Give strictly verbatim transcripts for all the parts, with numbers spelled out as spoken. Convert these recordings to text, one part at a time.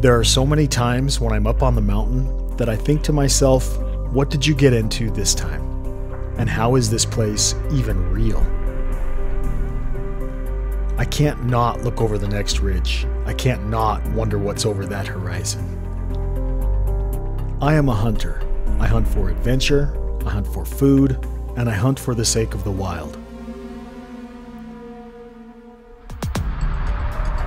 There are so many times when I'm up on the mountain that I think to myself, what did you get into this time? And how is this place even real? I can't not look over the next ridge. I can't not wonder what's over that horizon. I am a hunter. I hunt for adventure, I hunt for food, and I hunt for the sake of the wild.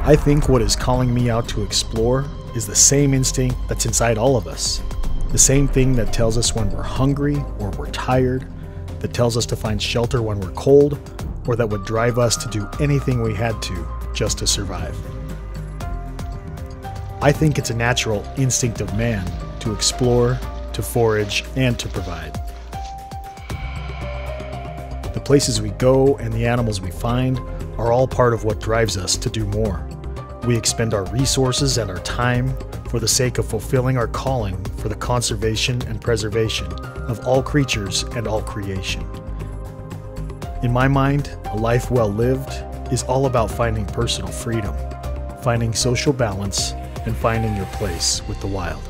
I think what is calling me out to explore is the same instinct that's inside all of us. The same thing that tells us when we're hungry or we're tired, that tells us to find shelter when we're cold, or that would drive us to do anything we had to just to survive. I think it's a natural instinct of man to explore, to forage, and to provide. The places we go and the animals we find are all part of what drives us to do more. We expend our resources and our time for the sake of fulfilling our calling for the conservation and preservation of all creatures and all creation. In my mind, a life well lived is all about finding personal freedom, finding social balance, and finding your place with the wild.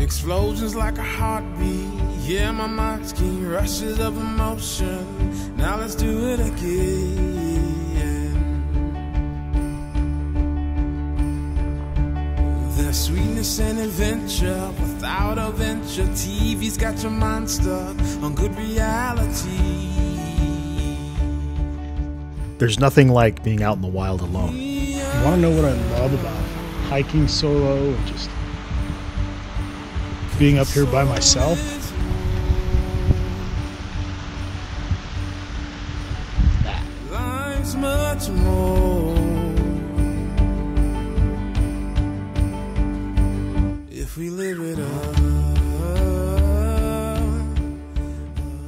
Explosions like a heartbeat, yeah, my mind's getting rushes of emotion. Now let's do it again. There's sweetness and adventure without a venture. T V's got your mind stuck on good reality. There's nothing like being out in the wild alone. I want to know what I love about hiking solo and just being up here by myself. That. Life's much more. If we live it up.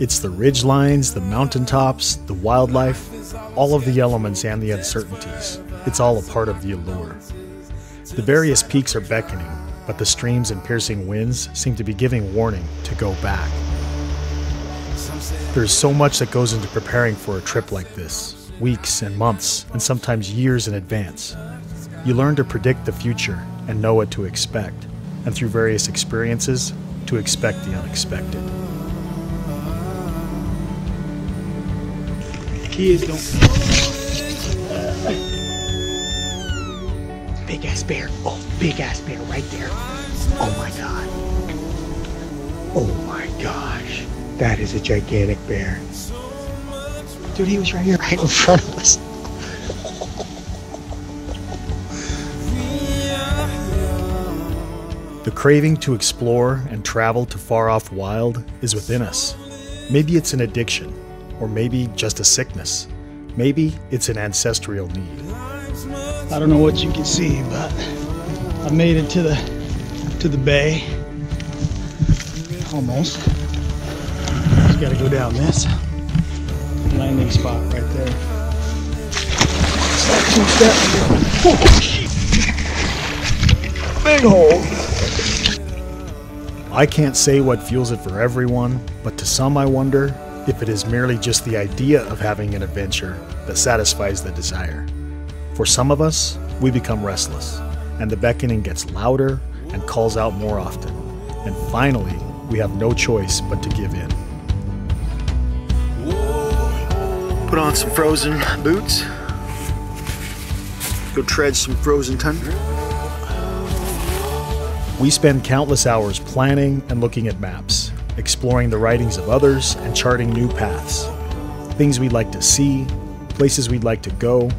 It's the ridge lines, the mountaintops, the wildlife, all of the elements and the uncertainties. It's all a part of the allure. The various peaks are beckoning, but the streams and piercing winds seem to be giving warning to go back. There's so much that goes into preparing for a trip like this, weeks and months, and sometimes years in advance. You learn to predict the future and know what to expect, and through various experiences, to expect the unexpected. Kids don't... Big ass bear. Oh, big ass bear right there. Oh my God. Oh my gosh. That is a gigantic bear. Dude, he was right here, right in front of us. The craving to explore and travel to far off wild is within us. Maybe it's an addiction, or maybe just a sickness. Maybe it's an ancestral need. I don't know what you can see, but I made it to the to the bay. Almost. Just gotta go down this landing spot right there. Oh, shit. Big hole. I can't say what fuels it for everyone, but to some I wonder if it is merely just the idea of having an adventure that satisfies the desire. For some of us, we become restless, and the beckoning gets louder and calls out more often. And finally, we have no choice but to give in. Put on some frozen boots. Go tread some frozen tundra. We spend countless hours planning and looking at maps, exploring the writings of others and charting new paths. Things we'd like to see, places we'd like to go,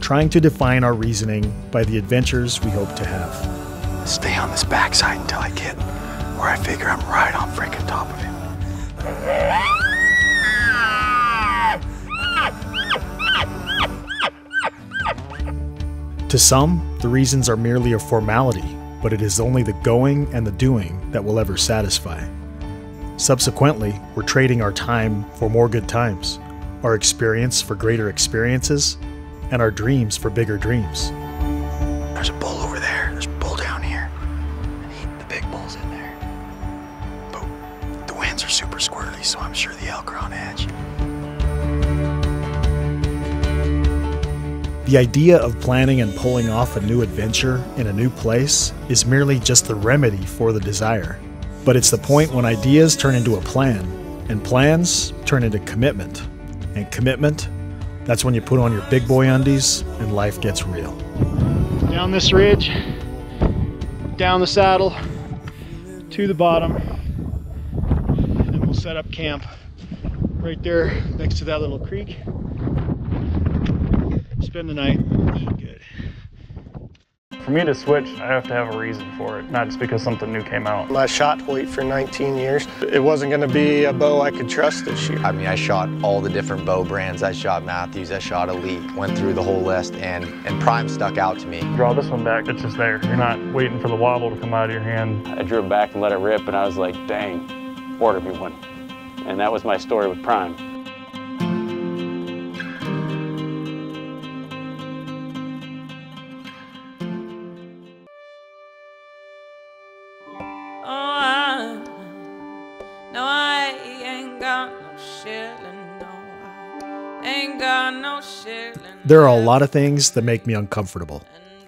trying to define our reasoning by the adventures we hope to have. Stay on this backside until I get where I figure I'm right on freaking top of him. To some, the reasons are merely a formality, but it is only the going and the doing that will ever satisfy. Subsequently, we're trading our time for more good times, our experience for greater experiences, and our dreams for bigger dreams. There's a bull over there. There's a bull down here. I hate the big bulls in there. But the winds are super squirrely, so I'm sure the elk are on edge. The idea of planning and pulling off a new adventure in a new place is merely just the remedy for the desire. But it's the point when ideas turn into a plan, and plans turn into commitment. And commitment, that's when you put on your big boy undies and life gets real. Down this ridge, down the saddle, to the bottom, and we'll set up camp right there next to that little creek. Spend the night. Good. For me to switch, I have to have a reason for it, not just because something new came out. I shot Hoyt for nineteen years. It wasn't going to be a bow I could trust this year. I mean, I shot all the different bow brands. I shot Matthews, I shot Elite, went through the whole list, and, and Prime stuck out to me. Draw this one back, it's just there. You're not waiting for the wobble to come out of your hand. I drew it back and let it rip, and I was like, dang, order me one. And that was my story with Prime. There are a lot of things that make me uncomfortable.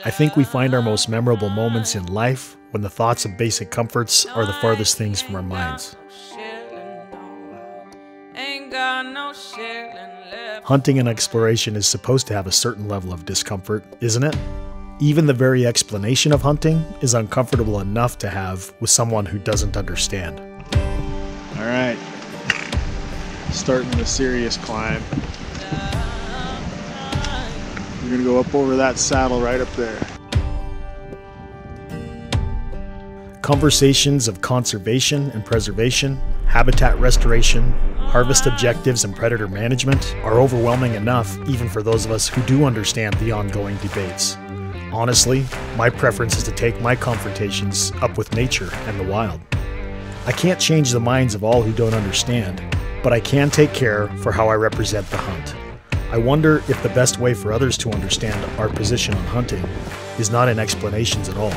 I think we find our most memorable moments in life when the thoughts of basic comforts are the farthest things from our minds. Hunting and exploration is supposed to have a certain level of discomfort, isn't it? Even the very explanation of hunting is uncomfortable enough to have with someone who doesn't understand. All right, starting the serious climb. We're gonna go up over that saddle right up there. Conversations of conservation and preservation, habitat restoration, harvest objectives and predator management are overwhelming enough even for those of us who do understand the ongoing debates. Honestly, my preference is to take my confrontations up with nature and the wild. I can't change the minds of all who don't understand, but I can take care for how I represent the hunt. I wonder if the best way for others to understand our position on hunting is not in explanations at all,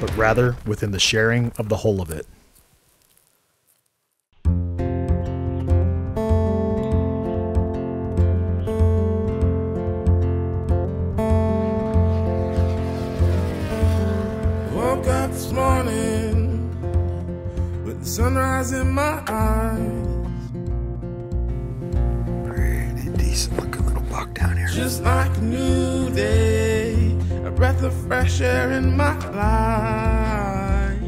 but rather within the sharing of the whole of it. Woke up this morning with the sunrise in my eyes. Looking little buck down here. Just like a new day, a breath of fresh air in my life.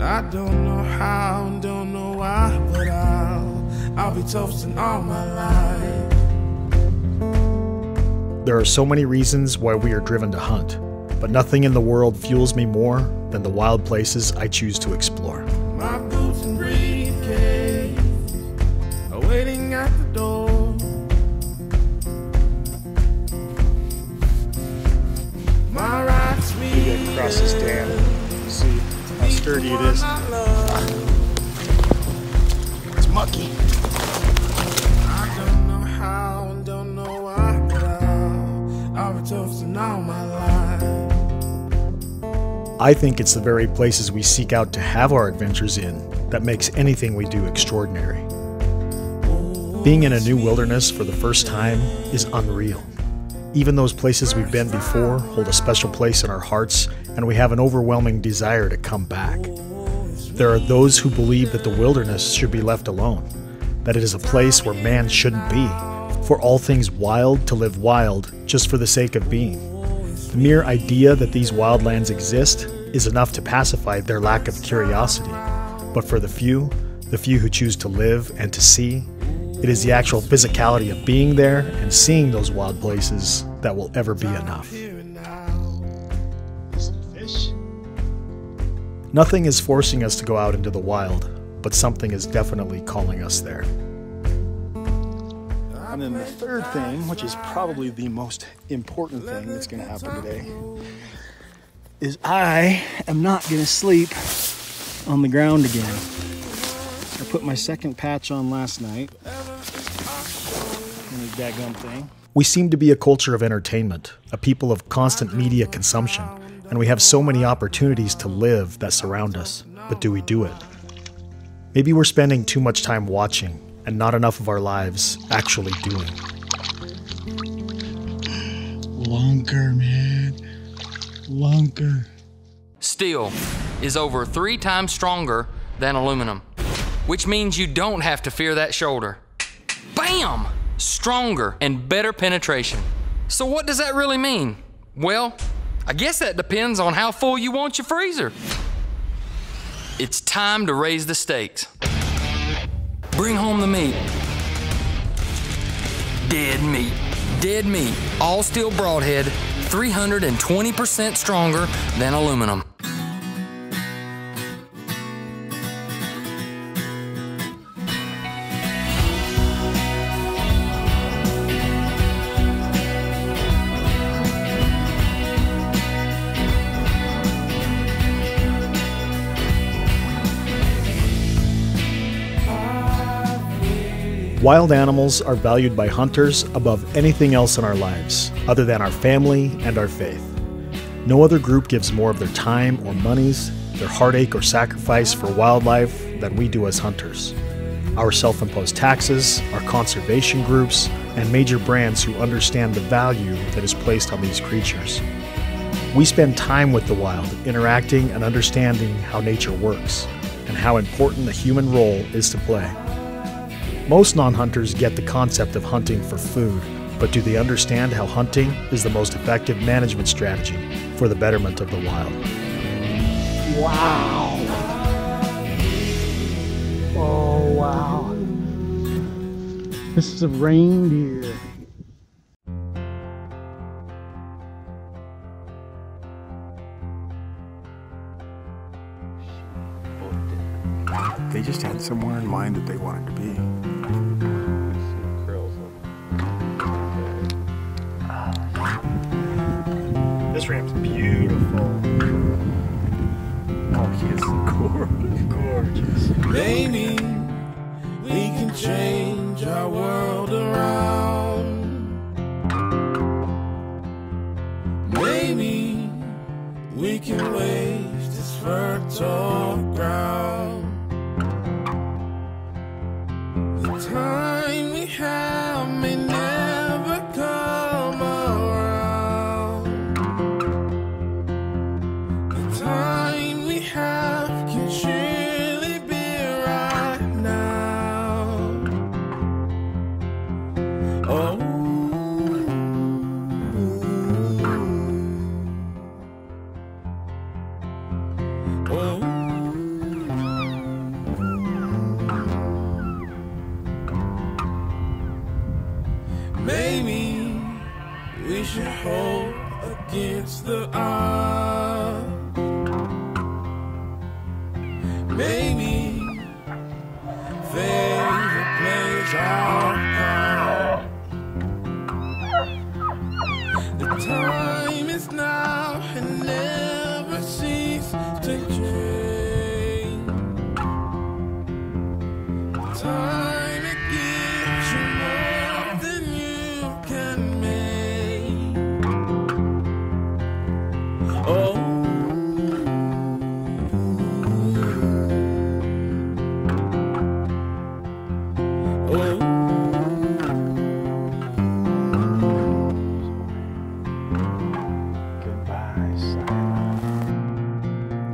I don't know how, don't know why, but I'll, I'll be toasting all my life. There are so many reasons why we are driven to hunt, but nothing in the world fuels me more than the wild places I choose to explore. My boots and briefcase waiting at the door. My ride's me. You get across this dam. See how sturdy it is. It's mucky. I don't know how and don't know why, but I'll be toasting all my life. I think it's the very places we seek out to have our adventures in that makes anything we do extraordinary. Being in a new wilderness for the first time is unreal. Even those places we've been before hold a special place in our hearts, and we have an overwhelming desire to come back. There are those who believe that the wilderness should be left alone, that it is a place where man shouldn't be, for all things wild to live wild just for the sake of being. The mere idea that these wildlands exist is enough to pacify their lack of curiosity. But for the few, the few who choose to live and to see, it is the actual physicality of being there and seeing those wild places that will ever be enough. Nothing is forcing us to go out into the wild, but something is definitely calling us there. And then the third thing, which is probably the most important thing that's going to happen today, is I am not going to sleep on the ground again. I put my second patch on last night. And this daggum thing. We seem to be a culture of entertainment, a people of constant media consumption, and we have so many opportunities to live that surround us. But do we do it? Maybe we're spending too much time watching and not enough of our lives actually doing. Lunker, man. Lunker. Steel is over three times stronger than aluminum, which means you don't have to fear that shoulder. Bam! Stronger and better penetration. So what does that really mean? Well, I guess that depends on how full you want your freezer. It's time to raise the stakes. Bring home the meat. Dead meat. Dead meat. All steel broadhead, three hundred twenty percent stronger than aluminum. Wild animals are valued by hunters above anything else in our lives, other than our family and our faith. No other group gives more of their time or monies, their heartache or sacrifice for wildlife than we do as hunters. Our self-imposed taxes, our conservation groups, and major brands who understand the value that is placed on these creatures. We spend time with the wild, interacting and understanding how nature works, and how important the human role is to play. Most non-hunters get the concept of hunting for food, but do they understand how hunting is the most effective management strategy for the betterment of the wild? Wow! Oh, wow. This is a reindeer. They just had somewhere in mind that they wanted to be. This ramp's beautiful. Oh, he is gorgeous. Gorgeous. Maybe we can change our world around. Maybe we can wage this fertile ground. The time we have may never come around.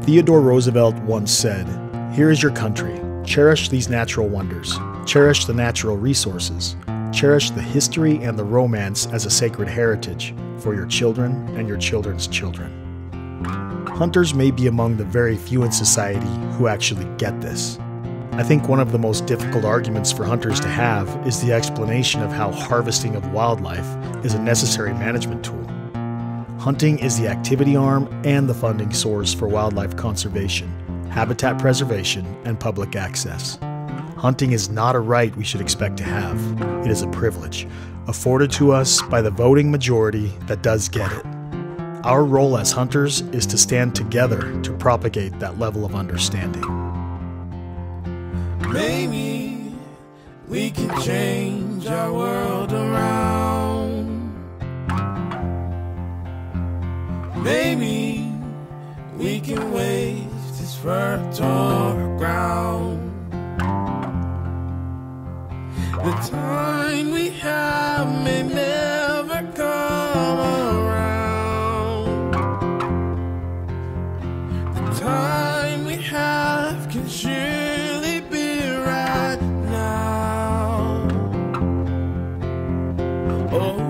Theodore Roosevelt once said, "Here is your country. Cherish these natural wonders. Cherish the natural resources. Cherish the history and the romance as a sacred heritage for your children and your children's children." Hunters may be among the very few in society who actually get this. I think one of the most difficult arguments for hunters to have is the explanation of how harvesting of wildlife is a necessary management tool. Hunting is the activity arm and the funding source for wildlife conservation, habitat preservation, and public access. Hunting is not a right we should expect to have. It is a privilege, afforded to us by the voting majority that does get it. Our role as hunters is to stand together to propagate that level of understanding. Maybe we can change our world around. Maybe we can waste this fertile ground. The time we have may never come around. The time we have can surely be right now. Oh,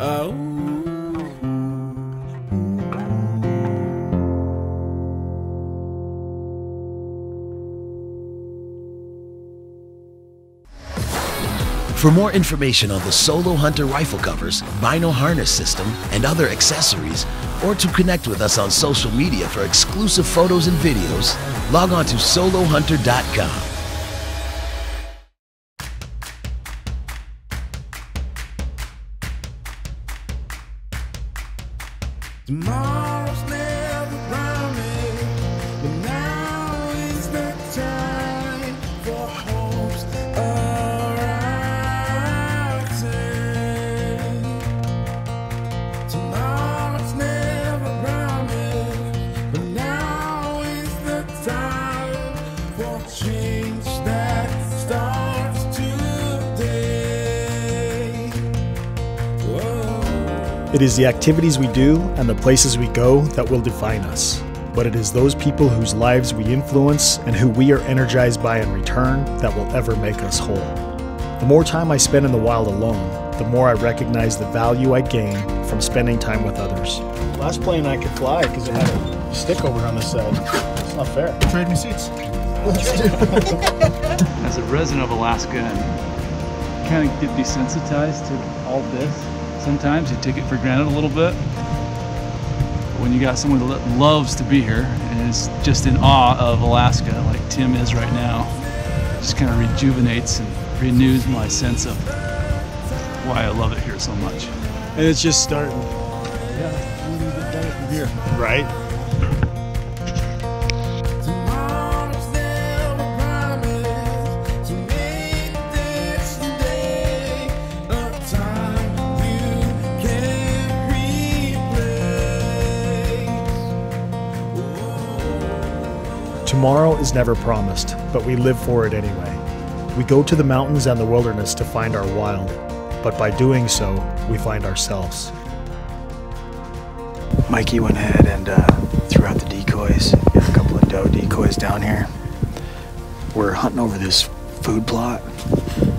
oh. For more information on the Solo Hunter rifle covers, vinyl harness system, and other accessories, or to connect with us on social media for exclusive photos and videos, log on to Solo Hunter dot com. It is the activities we do and the places we go that will define us. But it is those people whose lives we influence and who we are energized by in return that will ever make us whole. The more time I spend in the wild alone, the more I recognize the value I gain from spending time with others. Last plane I could fly because it had a stick over on the side. It's not fair. Trade me seats. Let's do it. As a resident of Alaska, I kind of get desensitized to all this. Sometimes you take it for granted a little bit. But when you got someone that loves to be here and is just in awe of Alaska, like Tim is right now, it just kind of rejuvenates and renews my sense of why I love it here so much. And it's just starting. Yeah, we need to get better from here. Right? Tomorrow is never promised, but we live for it anyway. We go to the mountains and the wilderness to find our wild, but by doing so, we find ourselves. Mikey went ahead and uh, threw out the decoys. We have a couple of doe decoys down here. We're hunting over this food plot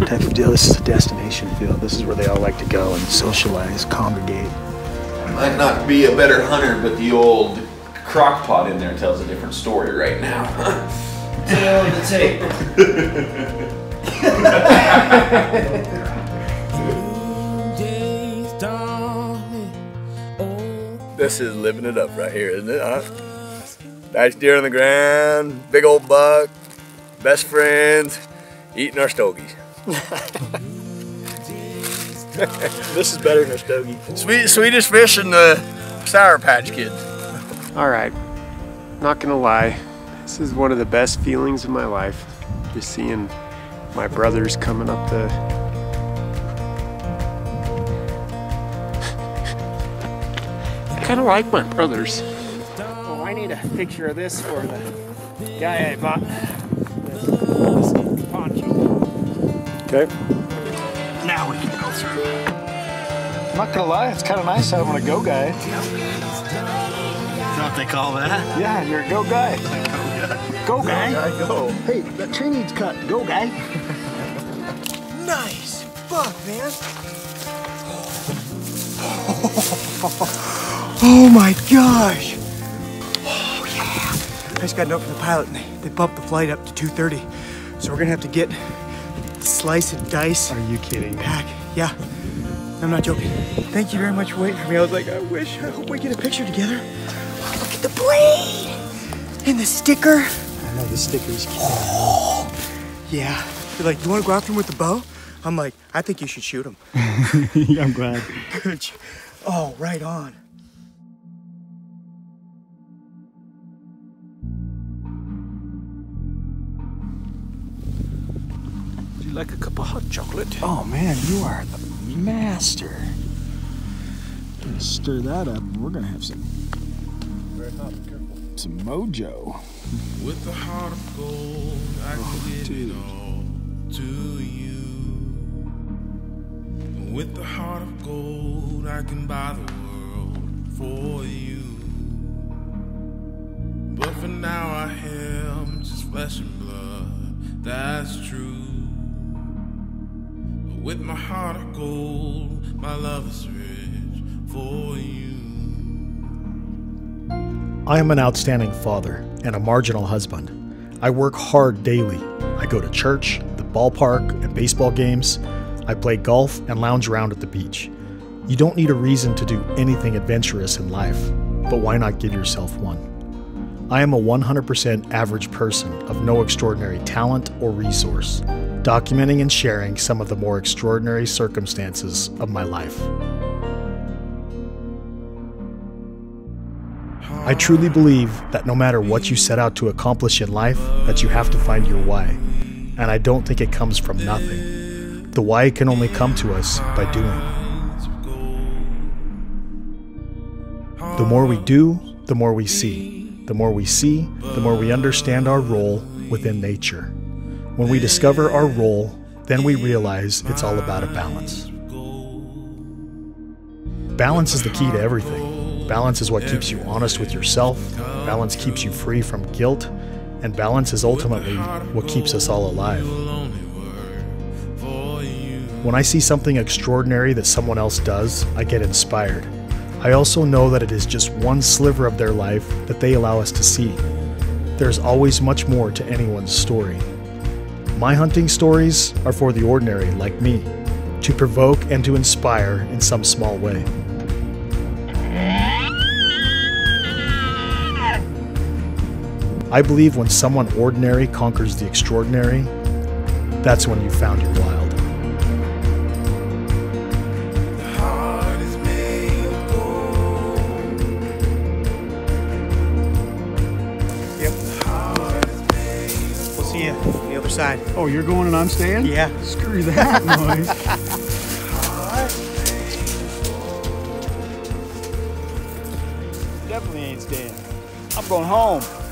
type of deal. This is a destination field. This is where they all like to go and socialize, congregate. I might not be a better hunter, but the old crockpot in there tells a different story right now. Tail of the tape. This is living it up right here, isn't it, huh? Nice deer on the ground, big old buck, best friends, eating our stogies. This is better than a stogie. Sweet, sweetest fish in the Sour Patch Kids. All right, not gonna lie, this is one of the best feelings of my life. Just seeing my brothers coming up the... I kinda like my brothers. Oh, I need a picture of this for the guy I bought this poncho. Okay. Now we can go through. I'm not gonna lie, it's kinda nice having a go guy. What they call that? Yeah, you're a go guy. Go guy. Go guy. Go. Hey, that tree needs cut. Go guy. Nice. Fuck, man. Oh my gosh. Oh yeah. I just got a note from the pilot, and they, they bumped the flight up to two thirty, so we're gonna have to get slice and dice. Are you kidding? Pack. Yeah. I'm not joking. Thank you very much for waiting for me. I was like, I wish, I hope we get a picture together. Oh, look at the blade and the sticker. I know, the sticker's cute. Oh, yeah. They're like, you want to go after him with the bow? I'm like, I think you should shoot him. Yeah, I'm glad. Good. Oh, right on. Like a cup of hot chocolate. Oh man, you are the master. Gonna stir that up and we're gonna have some Very hot, be careful. Some mojo. With the heart of gold, I oh, can give dude. it all to you. With the heart of gold, I can buy the world for you. But for now I am just flesh and blood, that's true. With my heart of gold, my love is rich for you. I am an outstanding father and a marginal husband. I work hard daily. I go to church, the ballpark, and baseball games. I play golf and lounge around at the beach. You don't need a reason to do anything adventurous in life, but why not give yourself one? I am a one hundred percent average person of no extraordinary talent or resource, documenting and sharing some of the more extraordinary circumstances of my life. I truly believe that no matter what you set out to accomplish in life, that you have to find your why. And I don't think it comes from nothing. The why can only come to us by doing. The more we do, the more we see. The more we see, the more we understand our role within nature. When we discover our role, then we realize it's all about a balance. Balance is the key to everything. Balance is what keeps you honest with yourself. Balance keeps you free from guilt. And balance is ultimately what keeps us all alive. When I see something extraordinary that someone else does, I get inspired. I also know that it is just one sliver of their life that they allow us to see. There's always much more to anyone's story. My hunting stories are for the ordinary, like me, to provoke and to inspire in some small way. I believe when someone ordinary conquers the extraordinary, that's when you found your wild. Side. Oh, you're going and I'm staying? Yeah. Screw that noise. Definitely ain't staying. I'm going home.